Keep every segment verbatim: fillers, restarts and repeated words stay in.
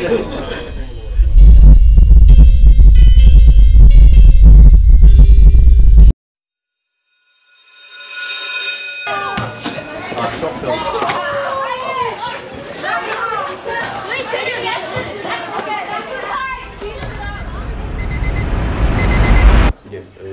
Yeah, uh,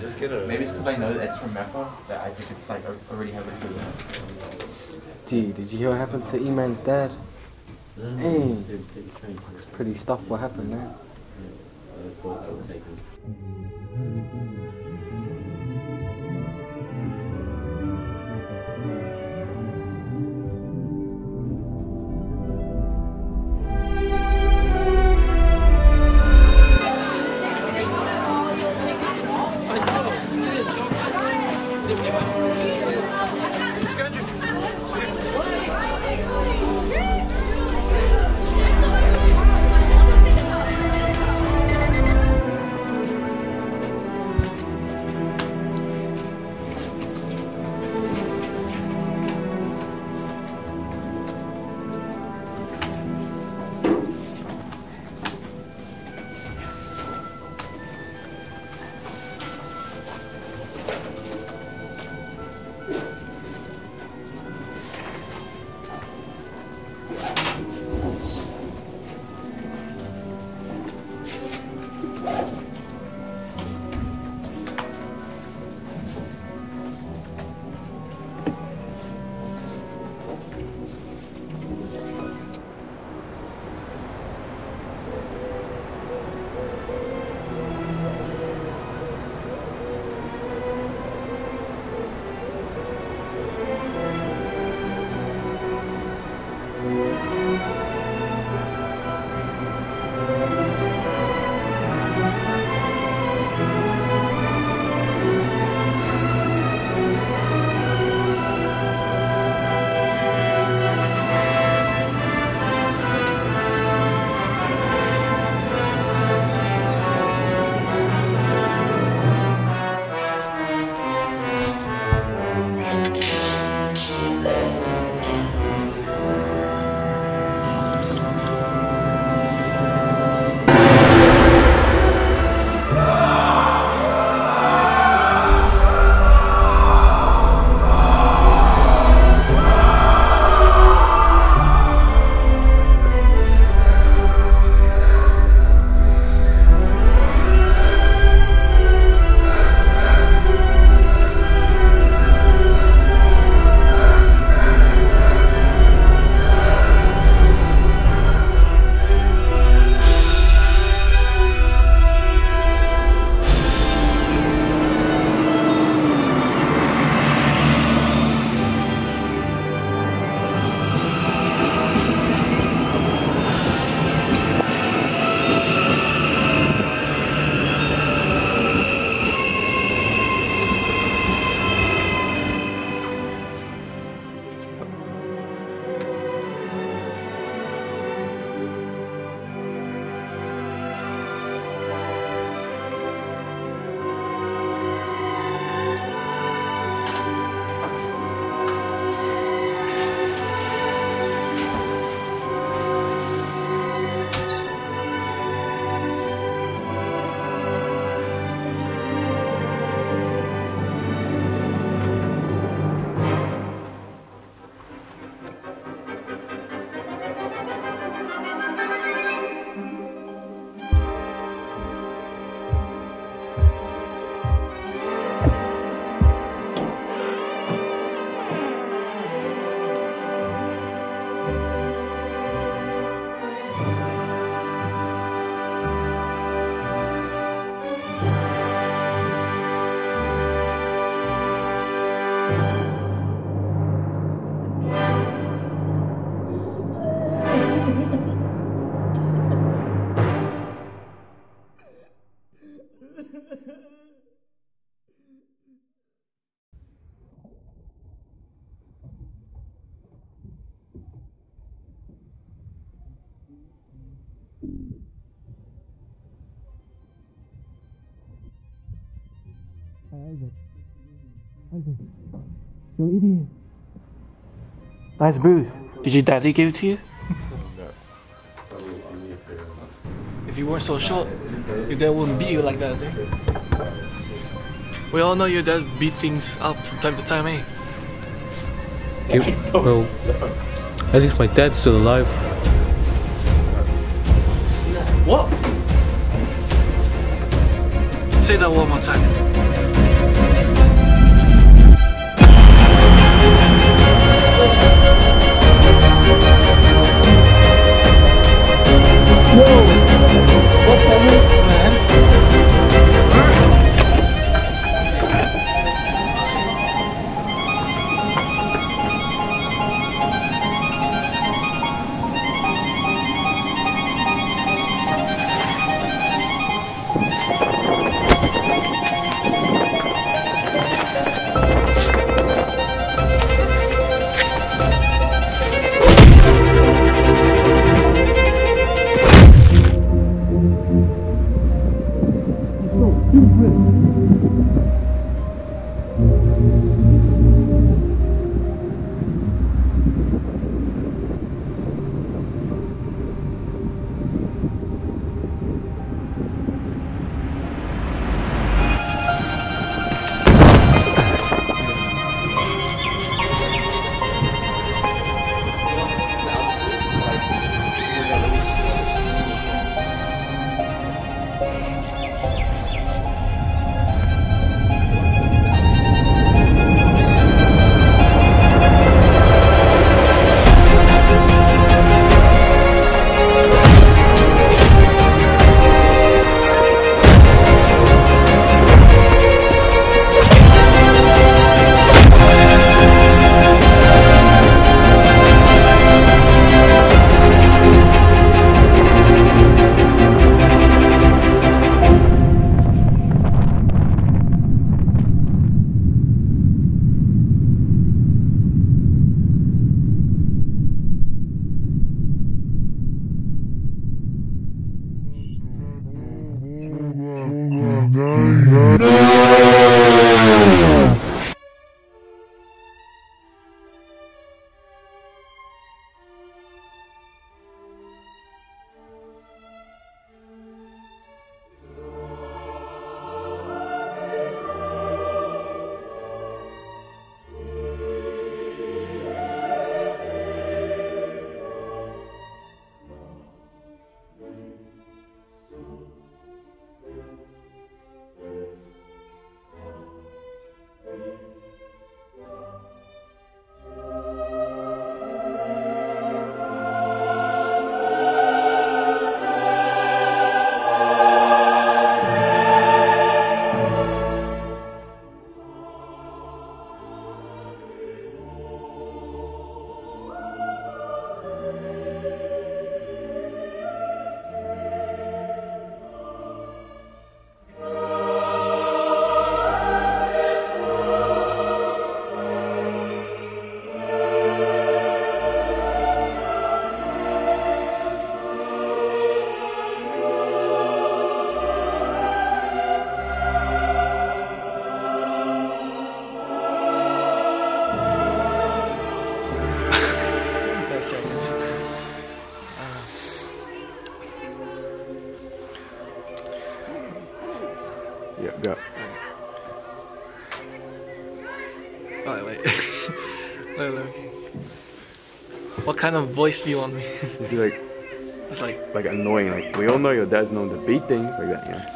just get a... Maybe it's because I know that it's from Mappa that I think it's like already having food in it. Gee, did you hear what happened to E-Man's dad? Mm. Hey, it's pretty stuff what happened there. Isaac, Isaac, you idiot. Nice booze. Did your daddy give it to you? No. If you weren't so short, your dad wouldn't beat you like that, eh? We all know your dad beat things up from time to time, eh? Yeah, well, at least my dad's still alive. What? Say that one more time. Yeah, go. Alright, wait. Wait, wait, okay. What kind of voice do you want me? It'd be like... It's like... Like annoying, like, we all know your dad's known to beat things, like that, yeah.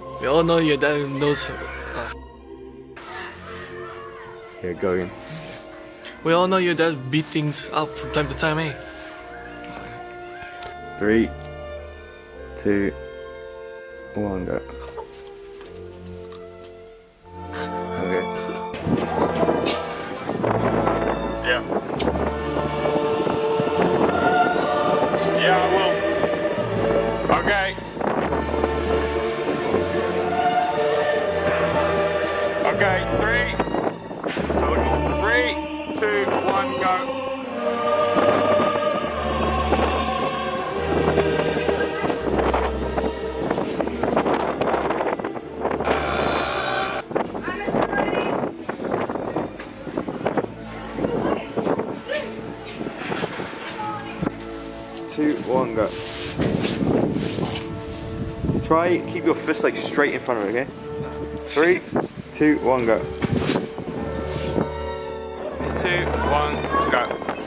Oh, okay. We all know your dad knows... Uh, yeah, go again. We all know your dad beat things up from time to time, eh? Three... Two, one, go. Okay. Yeah. Yeah, I will. Okay. Okay, three. So we're going three, two, one, go. two, one, go. Try, keep your fist like straight in front of it, okay? Three, two, one, go. Two, one, go.